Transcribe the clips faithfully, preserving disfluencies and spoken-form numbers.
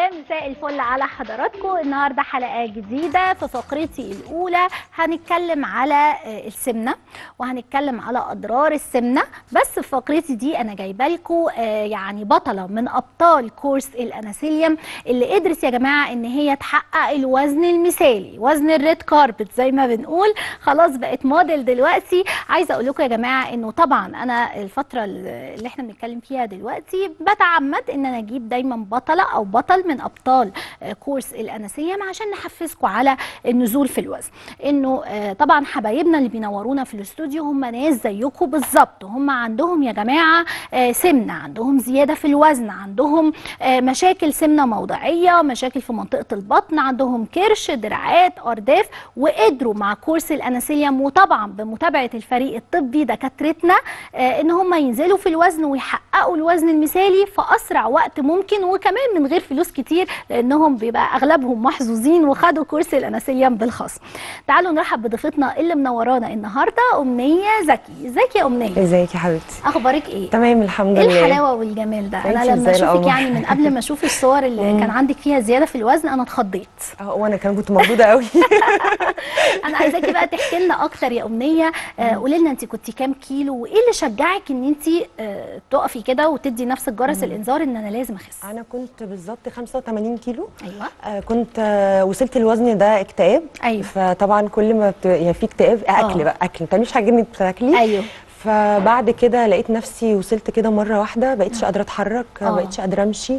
يا مساء الفل على حضراتكم. النهارده حلقه جديده في فقرتي الاولى، هنتكلم على السمنه وهنتكلم على اضرار السمنه. بس في فقرتي دي انا جايبه لكم يعني بطله من ابطال كورس الأنسيليم اللي قدرت يا جماعه ان هي تحقق الوزن المثالي، وزن الريد كاربت زي ما بنقول، خلاص بقت موديل دلوقتي. عايزه اقول لكم يا جماعه انه طبعا انا الفتره اللي احنا بنتكلم فيها دلوقتي بتعمد ان انا اجيب دايما بطله او بطل من ابطال كورس الأنسيليم عشان نحفزكم على النزول في الوزن. انه طبعا حبايبنا اللي بينورونا في الاستوديو هم ناس زيكم بالظبط، هم عندهم يا جماعه سمنه، عندهم زياده في الوزن، عندهم مشاكل سمنه موضعيه، مشاكل في منطقه البطن، عندهم كرش، دراعات، ارداف، وقدروا مع كورس الأنسيليم وطبعا بمتابعه الفريق الطبي دكاترتنا ان هم ينزلوا في الوزن ويحققوا الوزن المثالي في اسرع وقت ممكن، وكمان من غير فلوس كتير لانهم بيبقى اغلبهم محظوظين وخدوا كورس الأنسيليم بالخاص. تعالوا نرحب بضيفتنا اللي منورانا النهارده، أمنية زكي. ازيك يا أمنية؟ ازيك يا حبيبتي؟ اخبارك ايه؟ تمام الحمد لله. ايه الحلاوه والجمال ده؟ انا لما اشوفك يعني من قبل ما اشوف الصور اللي كان عندك فيها زياده في الوزن انا اتخضيت. اه وانا كان كنت موجوده قوي. انا عايزاكي بقى تحكي لنا اكتر يا أمنية، قولي لنا انت كنت كام كيلو وايه اللي شجعك ان انت تقفي كده وتدي نفسك جرس الانذار ان انا لازم اخس؟ انا كنت بالظبط خمسة وتمانين كيلو. ايوه. آه كنت آه وصلت الوزن ده اكتئاب. ايوه. فطبعا كل ما بت... يعني في اكتئاب اكل. أوه. بقى اكل، ما بتعمليش حاجه انك بتاكلي. ايوه. فبعد كده لقيت نفسي وصلت كده مره واحده بقيتش قادره اتحرك، ما بقيتش قادره امشي.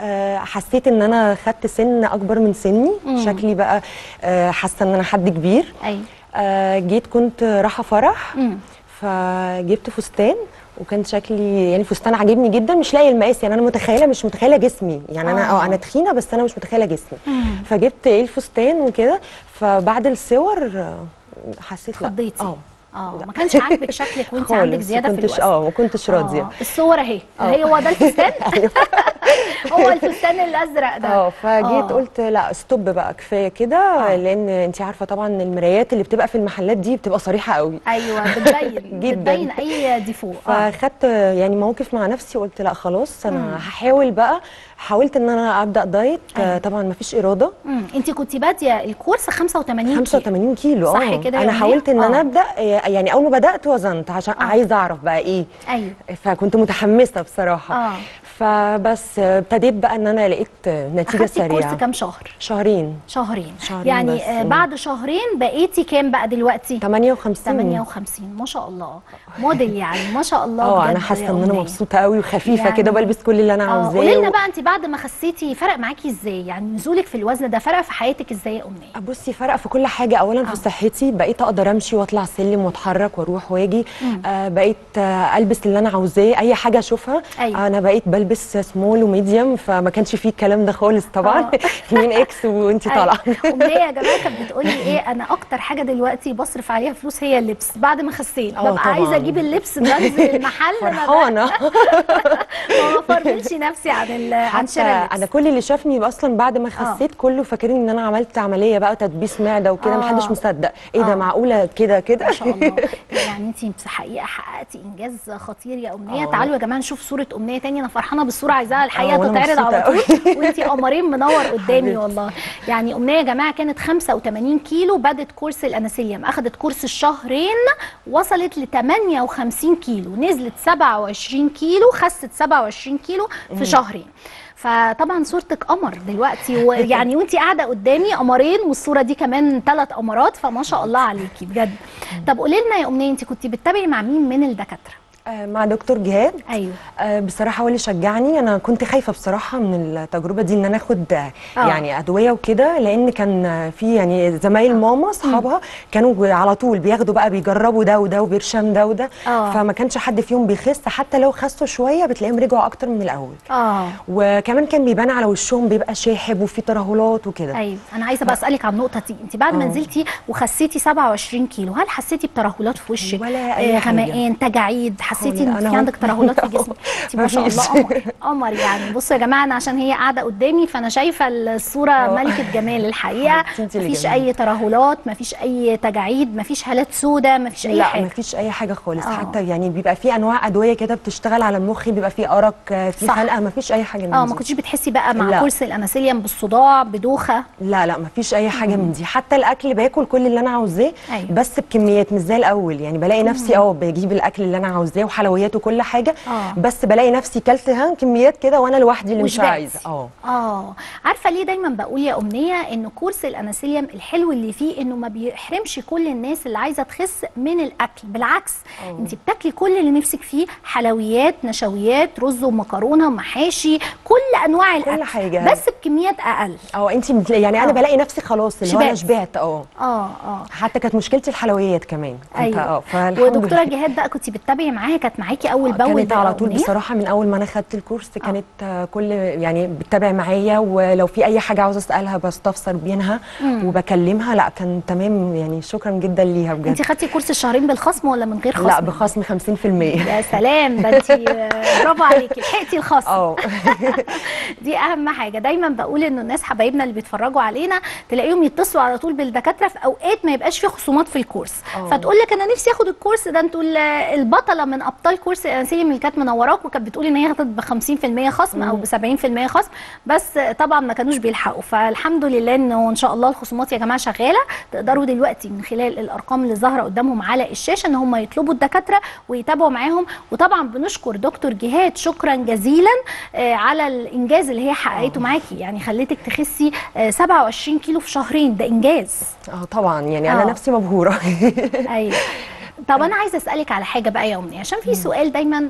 آه حسيت ان انا خدت سن اكبر من سني. مم. شكلي بقى آه حاسه ان انا حد كبير. ايوه. آه جيت كنت رايحه فرح. مم. فجبت فستان وكان شكلي يعني فستان عاجبني جدا، مش لاقي المقاس، يعني انا متخيله مش متخيله جسمي، يعني آه. انا اه انا تخينه بس انا مش متخيله جسمي. مم. فجبت ايه الفستان وكده، فبعد الصور حسيت لا اه اه ما كانش عاجبك شكلك وانت عندك زياده في الوزن. اه ما كنتش راضيه. الصوره اهي، هي هو ده الفستان. هو الفستان الازرق ده. اه فجيت أوه. قلت لا ستوب بقى كفايه كده، لان انت عارفه طبعا المرايات اللي بتبقى في المحلات دي بتبقى صريحه قوي. ايوه بتبين. بتبين اي ديفو. فاخدت يعني موقف مع نفسي وقلت لا خلاص انا هحاول بقى. حاولت ان انا ابدا دايت. أيوة. طبعا ما فيش اراده. انت كنت باديه الكورس خمسة وتمانين خمسة وتمانين كيلو. اه صح كده. انا حاولت ان انا ابدا، يعني اول ما بدات وزنت عشان آه. عايزه اعرف بقى ايه. ايوه. فكنت متحمسه بصراحه. اه فبس ابتديت بقى ان انا لقيت نتيجه سريعه. الكورس كام شهر؟ شهرين. شهرين, شهرين يعني بس. بعد شهرين بقيتي كام بقى دلوقتي؟ تمانية وخمسين. تمانية وخمسين ما شاء الله، موديل يعني ما شاء الله. اه انا حاسه ان انا مبسوطه قوي وخفيفه يعني كده، بلبس كل اللي انا عاوزاه. قولي لنا بقى انت بعد ما خسيتي فرق معاكي ازاي؟ يعني نزولك في الوزن ده فرق في حياتك ازاي يا أمنية؟ بصي فرق في كل حاجه، اولا آه. في صحتي، بقيت اقدر امشي واطلع سلم واتحرك واروح واجي. آه بقيت آه البس اللي انا عاوزاه، اي حاجه اشوفها. أيوة. انا بقيت بلبس سمول وميديوم، فما كانش فيه الكلام ده خالص طبعا. اتنين اكس وانت طالعه. أمنية يا جماعه كانت بتقولي ايه، انا اكتر حاجه دلوقتي بصرف عليها فلوس هي اللبس، بعد ما خسيت ببقى عايزه اجيب اللبس بنزل المحل فرحانه. ما بفرضش نفسي عن عن شراء اللبس. انا كل اللي شافني اصلا بعد ما خسيت كله فاكرين ان انا عملت عمليه بقى تدبيس معده وكده، ما حدش مصدق ايه ده، معقوله كده كده ما شاء الله. يعني انت في الحقيقه حققتي انجاز خطير يا أمنية. تعالوا يا جماعه نشوف صوره أمنية تاني، انا فرحانه بالصوره، عايزاها الحقيقه تتعرض على طول. وانت قمرين منور قدامي والله. يعني أمنية يا جماعه كانت خمسة وتمانين كيلو، بدت كورس الأنسيليم، اخذت كورس الشهرين، وصلت ل تمانية وخمسين كيلو، نزلت سبعة وعشرين كيلو، خست سبعة وعشرين كيلو في شهرين. فطبعا صورتك قمر دلوقتي، ويعني وانت قاعده قدامي قمرين، والصوره دي كمان ثلاث قمرات، فما شاء الله عليكي بجد. طب قولي لنا يا أمنية انت كنت بتتابعي مع مين من الدكاتره؟ مع دكتور جهاد. ايوه. بصراحه هو اللي شجعني، انا كنت خايفه بصراحه من التجربه دي ان انا اخد يعني ادويه وكده، لان كان في يعني زمايل ماما اصحابها كانوا على طول بياخدوا بقى بيجربوا ده وده وبيرشم ده وده. أوه. فما كانش حد فيهم بيخس، حتى لو خسوا شويه بتلاقيهم رجعوا اكتر من الاول. اه وكمان كان بيبان على وشهم بيبقى شاحب وفي ترهلات وكده. ايوه. انا عايزه بقى اسالك عن النقطه دي، انت بعد ما نزلتي وخسيتي سبعة وعشرين كيلو هل حسيتي بترهلات في وشك؟ ولا اي حاجه، غمقان، تجاعيد، حسيتي ان في عندك ترهلات في جسمك ما شاء الله قمر قمر يعني. بصوا يا جماعه، انا عشان هي قاعده قدامي فانا شايفه الصوره ملكه جمال الحقيقه. مفيش اي ترهلات، مفيش اي تجاعيد، مفيش هالات سوداء، مفيش اي حاجه، لا مفيش اي حاجه خالص. أوه. حتى يعني بيبقى في انواع ادويه كده بتشتغل على المخ، بيبقى في ارق، في حلقه، مفيش اي حاجه من دي. اه ما كنتيش بتحسي بقى مع كورس الانسيليم بالصداع بدوخه؟ لا لا مفيش اي حاجه من دي. حتى الاكل باكل كل اللي انا عاوزاه بس بكميات مش زي الاول يعني. بلاقي نفسي اه بجيب الاكل اللي انا عاوزاه وحلويات وكل حاجه آه. بس بلاقي نفسي كلتها كميات كده وانا لوحدي اللي مش عايزه. اه اه عارفه ليه دايما بقول يا امنيه ان كورس الانسيليم الحلو اللي فيه انه ما بيحرمش كل الناس اللي عايزه تخس من الاكل، بالعكس انت بتاكلي كل اللي نفسك فيه، حلويات، نشويات، رز ومكرونه، محاشي، كل انواع الاكل كل حاجه بس بكميات اقل. اه انت يعني أوه. انا بلاقي نفسي خلاص اللي هو انا شبعت. اه اه اه حتى كانت مشكلتي الحلويات كمان. ايوه ودكتوره جهاد بقى كنت بتتابعي معاها؟ كانت معاكي اول باول؟ كانت على طول بصراحه من اول ما انا خدت الكورس كانت آه. كل يعني بتتابع معايا، ولو في اي حاجه عاوزه اسالها بستفسر بينها مم. وبكلمها. لا كان تمام يعني، شكرا جدا ليها بجد. انت خدتي الكورس الشهرين بالخصم ولا من غير خصم؟ لا بخصم خمسين بالمية. يا سلام، ده انت برافو عليكي، لحقتي الخصم. اه دي اهم حاجه. دايما بقول انه الناس حبايبنا اللي بيتفرجوا علينا تلاقيهم يتصلوا على طول بالدكاتره في اوقات ما يبقاش في خصومات في الكورس، فتقول لك انا نفسي اخد الكورس ده، انتوا البطله من ابطال كورس الانسيليم اللي كانت منوراك وكانت بتقول ان هي خدت ب خمسين بالمية خصم او ب سبعين بالمية خصم، بس طبعا ما كانوش بيلحقوا. فالحمد لله انه ان شاء الله الخصومات يا جماعه شغاله، تقدروا دلوقتي من خلال الارقام اللي ظاهره قدامهم على الشاشه ان هم يطلبوا الدكاتره ويتابعوا معاهم. وطبعا بنشكر دكتور جهاد شكرا جزيلا على الانجاز اللي هي حققته معاكي، يعني خليتك تخسي سبعة وعشرين كيلو في شهرين، ده انجاز. اه طبعا يعني أوه. انا نفسي مبهوره. ايوه طب انا عايزه اسالك على حاجه بقى يا امنيه، عشان في سؤال دايما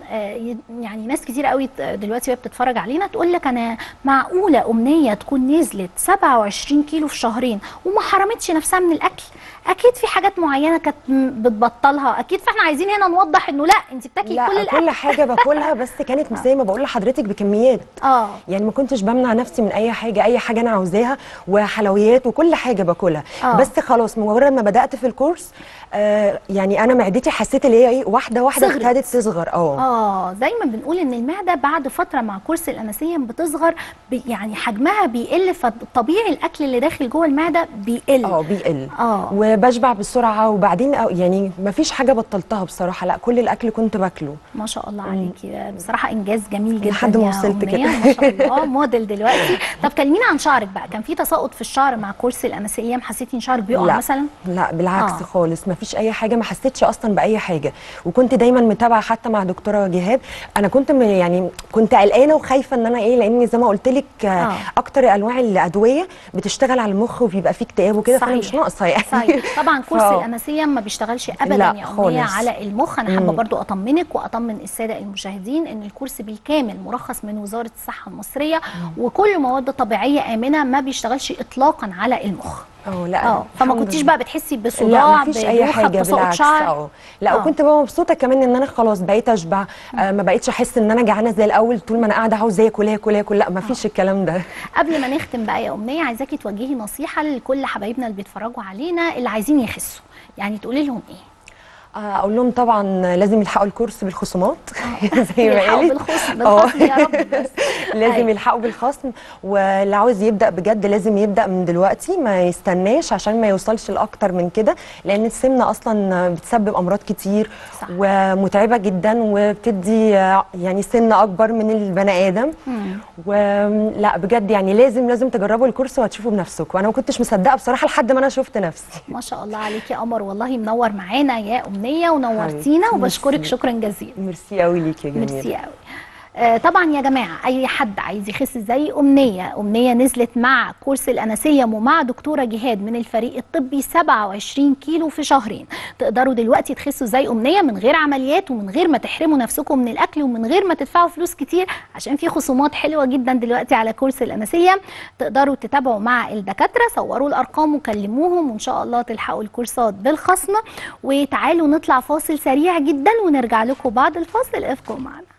يعني ناس كتير قوي دلوقتي وهي بتتفرج علينا تقول لك انا معقوله امنيه تكون نزلت سبعة وعشرين كيلو في شهرين وما حرمتش نفسها من الاكل؟ اكيد في حاجات معينه كانت بتبطلها اكيد. فاحنا عايزين هنا نوضح انه لا، انت بتاكلي كل الاكل. كل حاجه باكلها بس كانت زي ما بقول لحضرتك بكميات. اه يعني ما كنتش بمنع نفسي من اي حاجه، اي حاجه انا عاوزاها وحلويات وكل حاجه باكلها. أوه. بس خلاص مجرد ما بدات في الكورس آه يعني انا معدتي حسيت اللي هي ايه، واحده واحده ابتدت تصغر. اه اه دايما بنقول ان المعده بعد فتره مع كورس الانسيليم بتصغر، يعني حجمها بيقل، فطبيعي الاكل اللي داخل جوه المعده بيقل. اه بيقل اه وبشبع بسرعه. وبعدين يعني ما فيش حاجه بطلتها بصراحه، لا كل الاكل كنت باكله. ما شاء الله عليكي، بصراحه انجاز جميل جدا لحد ما وصلت كده ما شاء الله، موديل دلوقتي. طب كلمينا عن شعرك بقى، كان في تساقط في الشعر مع كورس الانسيليم؟ حسيتي ان شعرك بيقع مثلا؟ لا بالعكس آه. خالص ما فيش اي حاجه، ما حسيتش اصلا باي حاجه. وكنت دايما متابعه حتى مع دكتوره جهاد. انا كنت يعني كنت قلقانه وخايفه ان انا ايه، لان زي ما قلت لك آه. اكتر انواع الادويه بتشتغل على المخ وبيبقى فيه اكتئاب وكده، فانا مش ناقصه يعني. طبعا كورس الانسيليم ما بيشتغلش ابدا يا امنيه على المخ. انا حابه برضو اطمنك واطمن الساده المشاهدين ان الكورس بالكامل مرخص من وزاره الصحه المصريه، وكل مواد طبيعيه امنه، ما بيشتغلش اطلاقا على المخ. اه لا اه فما كنتيش بقى بتحسي بصداع؟ لا مفيش اي حاجه بالعكس. اه لا وكنت بقى مبسوطه كمان ان انا خلاص بقيت اشبع، آه ما بقيتش احس ان انا جعانه زي الاول طول ما انا قاعده عاوزه اكل اكل اكل، لا مفيش الكلام ده. قبل ما نختم بقى يا امنيه عايزاكي توجهي نصيحه لكل حبايبنا اللي بيتفرجوا علينا اللي عايزين يخسوا، يعني تقولي لهم ايه؟ اقول لهم طبعا لازم يلحقوا الكورس بالخصومات زي ما قالت. بالخصم يا رب بس. لازم يلحقوا بالخصم، واللي عاوز يبدا بجد لازم يبدا من دلوقتي، ما يستناش عشان ما يوصلش لاكتر من كده، لان السمنه اصلا بتسبب امراض كتير صح. ومتعبه جدا وبتدي يعني سن اكبر من البني ادم. ولا بجد يعني لازم لازم تجربوا الكورس وهتشوفوا بنفسكم. وانا ما كنتش مصدقه بصراحه لحد ما انا شفت نفسي. ما شاء الله عليكي يا قمر، والله منور معانا يا أم ونورتينا، وبشكرك شكرا جزيلا. ميرسي قوي ليكي يا جميله. ميرسي قوي. آه طبعا يا جماعه اي حد عايز يخس زي امنيه، امنيه نزلت مع كورس الانسيليم ومع دكتوره جهاد من الفريق الطبي سبعة وعشرين كيلو في شهرين، تقدروا دلوقتي تخسوا زي امنيه من غير عمليات ومن غير ما تحرموا نفسكم من الاكل ومن غير ما تدفعوا فلوس كتير، عشان في خصومات حلوه جدا دلوقتي على كورس الانسيليم. تقدروا تتابعوا مع الدكاتره، صوروا الارقام وكلموهم وان شاء الله تلحقوا الكورسات بالخصم. وتعالوا نطلع فاصل سريع جدا ونرجع لكم بعد الفاصل، ابقوا معنا.